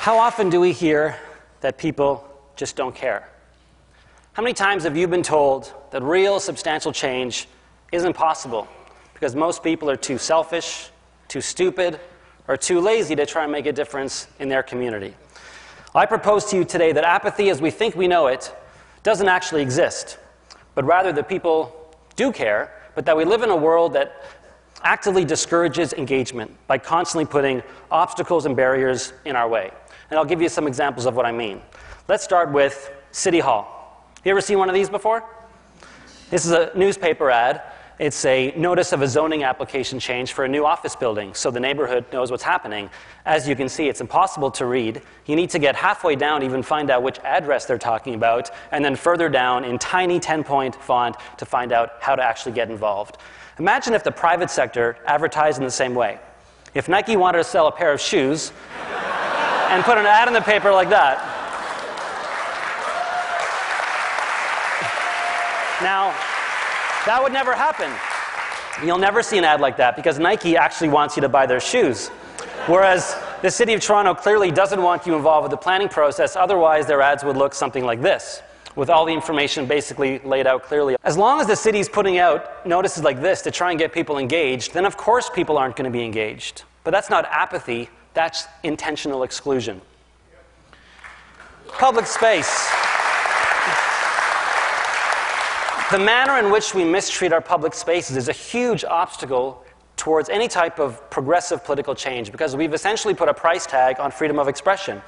How often do we hear that people just don't care? How many times have you been told that real substantial change isn't possible because most people are too selfish, too stupid, or too lazy to try and make a difference in their community? I propose to you today that apathy as we think we know it doesn't actually exist, but rather that people do care, but that we live in a world that actively discourages engagement by constantly putting obstacles and barriers in our way. And I'll give you some examples of what I mean. Let's start with City Hall. You ever seen one of these before? This is a newspaper ad. It's a notice of a zoning application change for a new office building, so the neighborhood knows what's happening. As you can see, it's impossible to read. You need to get halfway down to even find out which address they're talking about, and then further down in tiny 10-point font to find out how to actually get involved. Imagine if the private sector advertised in the same way. If Nike wanted to sell a pair of shoes and put an ad in the paper like that. Now, that would never happen. You'll never see an ad like that because Nike actually wants you to buy their shoes. Whereas the City of Toronto clearly doesn't want you involved with the planning process, otherwise their ads would look something like this, with all the information basically laid out clearly. As long as the city's putting out notices like this to try and get people engaged, then of course people aren't going to be engaged. But that's not apathy, that's intentional exclusion. Public space. The manner in which we mistreat our public spaces is a huge obstacle towards any type of progressive political change, because we've essentially put a price tag on freedom of expression.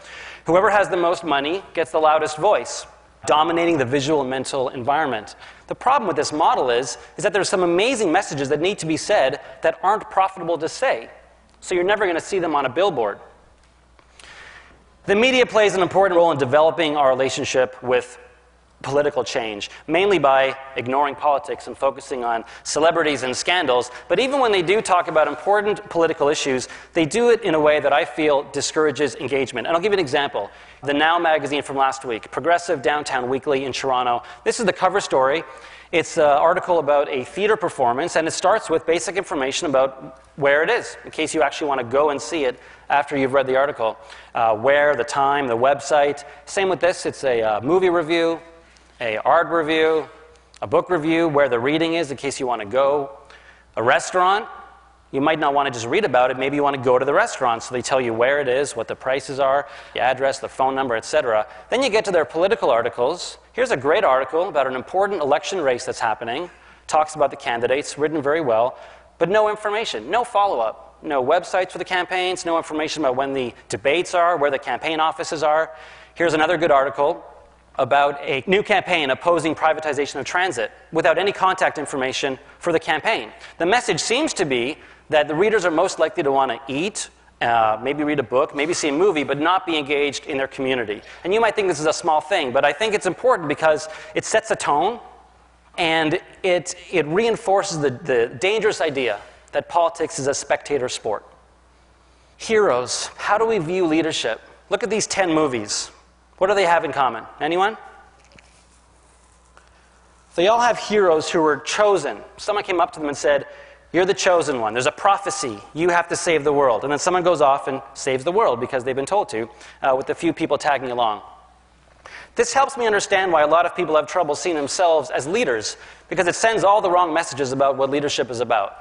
Whoever has the most money gets the loudest voice, dominating the visual and mental environment. The problem with this model is that there's some amazing messages that need to be said that aren't profitable to say, so you're never going to see them on a billboard. The media plays an important role in developing our relationship with political change, mainly by ignoring politics and focusing on celebrities and scandals. But even when they do talk about important political issues, they do it in a way that I feel discourages engagement. And I'll give you an example. The Now magazine from last week, Progressive Downtown Weekly in Toronto. This is the cover story. It's an article about a theater performance, and it starts with basic information about where it is, in case you actually want to go and see it after you've read the article. Where, the time, the website. Same with this. It's a movie review, an art review, a book review, where the reading is in case you want to go. A restaurant, you might not want to just read about it, maybe you want to go to the restaurant, so they tell you where it is, what the prices are, the address, the phone number, etc. Then you get to their political articles. Here's a great article about an important election race that's happening, talks about the candidates, written very well, but no information, no follow-up. No websites for the campaigns, no information about when the debates are, where the campaign offices are. Here's another good article about a new campaign opposing privatization of transit without any contact information for the campaign. The message seems to be that the readers are most likely to want to eat, maybe read a book, maybe see a movie, but not be engaged in their community. And you might think this is a small thing, but I think it's important because it sets a tone and it reinforces the dangerous idea that politics is a spectator sport. Heroes. How do we view leadership? Look at these 10 movies. What do they have in common? Anyone? They all have heroes who were chosen. Someone came up to them and said, "You're the chosen one. There's a prophecy. You have to save the world." And then someone goes off and saves the world because they've been told to, with a few people tagging along. This helps me understand why a lot of people have trouble seeing themselves as leaders, because it sends all the wrong messages about what leadership is about.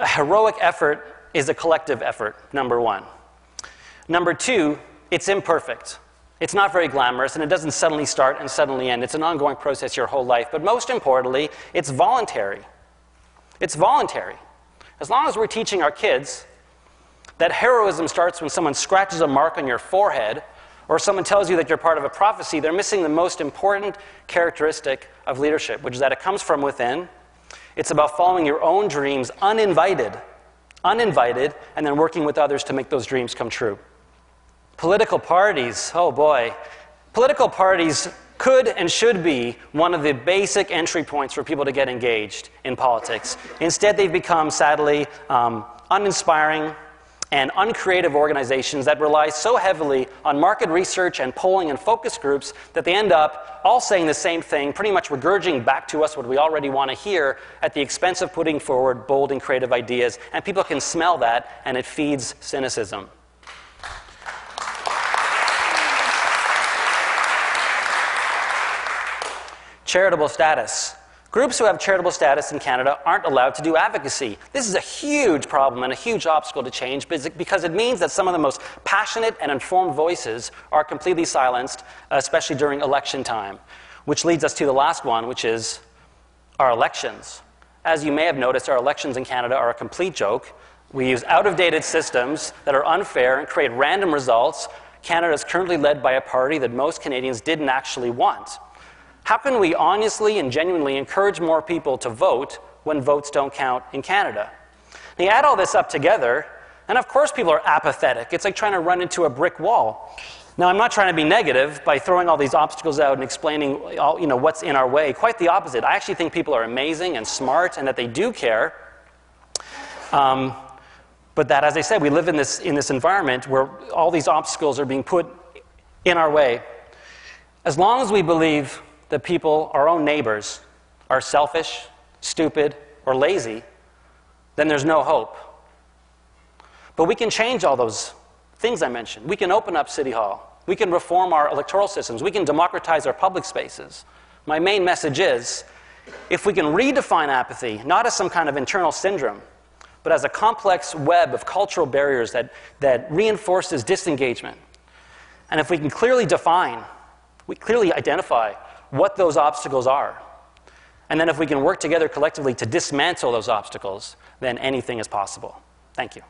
A heroic effort is a collective effort, number one. Number two, it's imperfect. It's not very glamorous, and it doesn't suddenly start and suddenly end. It's an ongoing process your whole life. But most importantly, it's voluntary. It's voluntary. As long as we're teaching our kids that heroism starts when someone scratches a mark on your forehead or someone tells you that you're part of a prophecy, they're missing the most important characteristic of leadership, which is that it comes from within. It's about following your own dreams uninvited, and then working with others to make those dreams come true. Political parties, oh boy. Political parties could and should be one of the basic entry points for people to get engaged in politics. Instead, they've become, sadly, uninspiring, and uncreative organizations that rely so heavily on market research and polling and focus groups that they end up all saying the same thing, pretty much regurgitating back to us what we already want to hear at the expense of putting forward bold and creative ideas. And people can smell that, and it feeds cynicism. Charitable status. Groups who have charitable status in Canada aren't allowed to do advocacy. This is a huge problem and a huge obstacle to change because it means that some of the most passionate and informed voices are completely silenced, especially during election time, which leads us to the last one, which is our elections. As you may have noticed, our elections in Canada are a complete joke. We use out-of-dated systems that are unfair and create random results. Canada is currently led by a party that most Canadians didn't actually want. How can we honestly and genuinely encourage more people to vote when votes don't count in Canada? Now, you add all this up together, and of course people are apathetic. It's like trying to run into a brick wall. Now, I'm not trying to be negative by throwing all these obstacles out and explaining all, what's in our way. Quite the opposite. I actually think people are amazing and smart and that they do care. But that, as I said, we live in this environment where all these obstacles are being put in our way. As long as we believe that people, our own neighbors, are selfish, stupid, or lazy, then there's no hope. But we can change all those things I mentioned. We can open up City Hall. We can reform our electoral systems. We can democratize our public spaces. My main message is, if we can redefine apathy, not as some kind of internal syndrome, but as a complex web of cultural barriers that reinforces disengagement, and if we can clearly identify what those obstacles are. And then if we can work together collectively to dismantle those obstacles, then anything is possible. Thank you.